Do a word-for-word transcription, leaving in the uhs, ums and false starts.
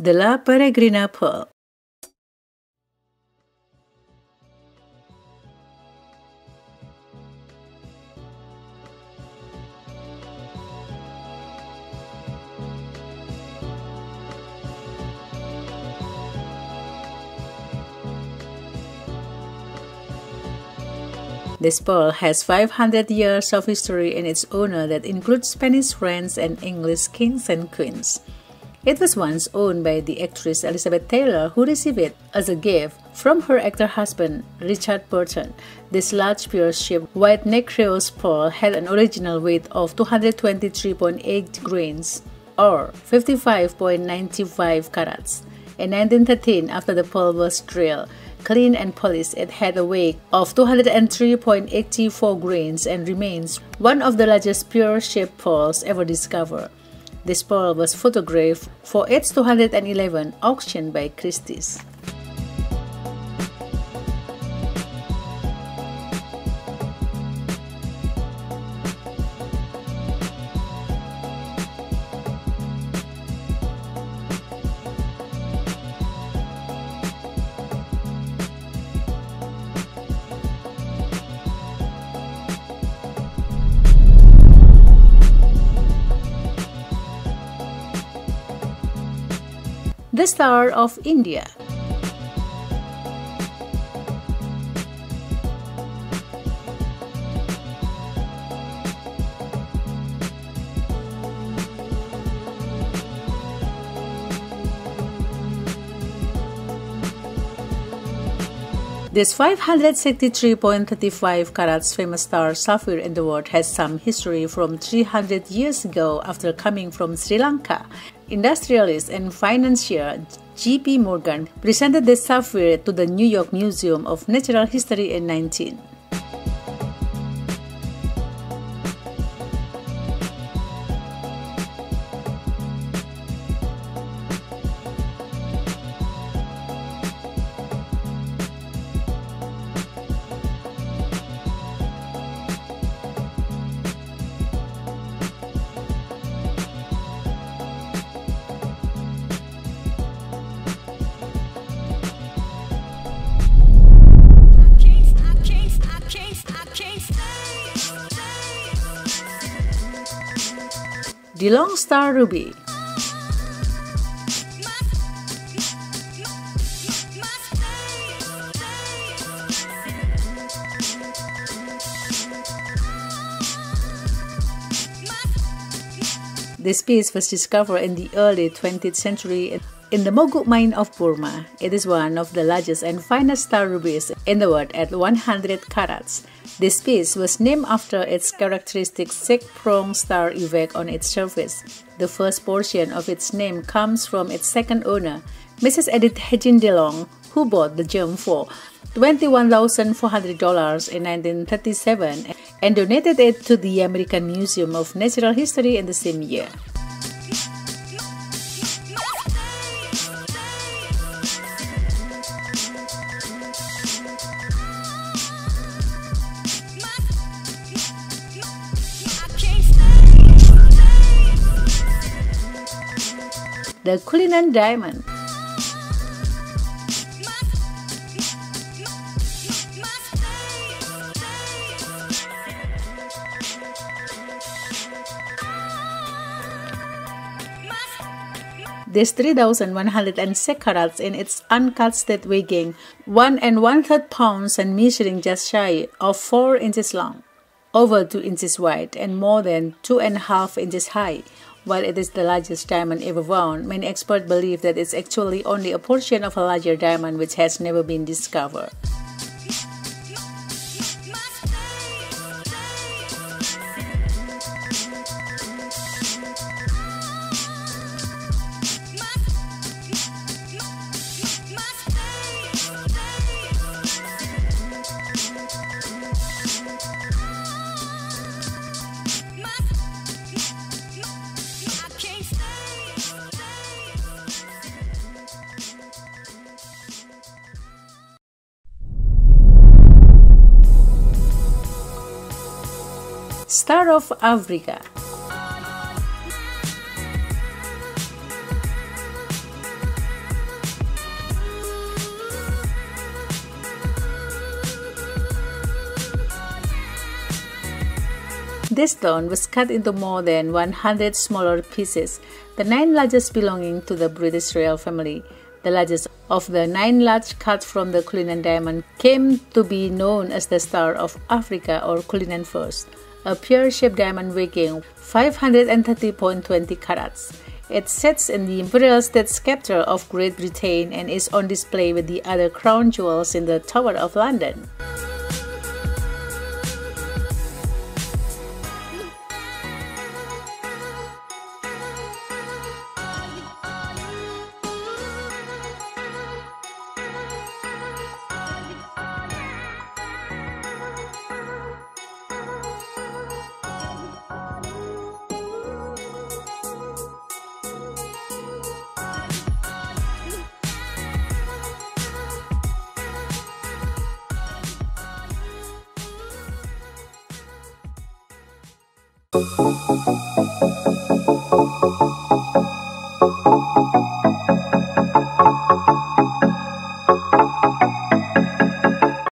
the La Peregrina Pearl. This pearl has five hundred years of history in its owner that includes Spanish friends and English kings and queens. It was once owned by the actress Elizabeth Taylor, who received it as a gift from her actor husband Richard Burton. This large pear-shaped white nacreous pearl had an original weight of two hundred twenty-three point eight grains or fifty-five point nine five carats. In nineteen thirteen, after the pearl was drilled, cleaned and polished, it had a weight of two hundred three point eight four grains and remains one of the largest pear-shaped pearls ever discovered. This pearl was photographed for its two hundred eleven auction by Christie's. The Star of India. This five hundred sixty-three point three five carats famous star sapphire in the world has some history from three hundred years ago after coming from Sri Lanka. Industrialist and financier J P Morgan presented this sapphire to the New York Museum of Natural History in nineteen. DeLong Star Ruby. This piece was discovered in the early twentieth century in the Moguk Mine of Burma. It is one of the largest and finest star rubies in the world at one hundred carats. This piece was named after its characteristic six-pronged star effect on its surface. The first portion of its name comes from its second owner, Missus Edith Haggin DeLong, who bought the gem for twenty-one thousand four hundred dollars in nineteen thirty-seven and donated it to the American Museum of Natural History in the same year. The Cullinan Diamond. This three thousand one hundred six carats in its uncut state, weighing one and one-third pounds and measuring just shy of four inches long, over two inches wide, and more than two and a half inches high. While it is the largest diamond ever found, many experts believe that it's actually only a portion of a larger diamond which has never been discovered. Star of Africa. This stone was cut into more than one hundred smaller pieces, the nine largest belonging to the British Royal Family. The largest of the nine large cut from the Cullinan Diamond came to be known as the Star of Africa or Cullinan I, a pear-shaped diamond weighing five hundred thirty point two zero carats. It sits in the Imperial State Sceptre of Great Britain and is on display with the other crown jewels in the Tower of London. Boom, boom, boom, boom.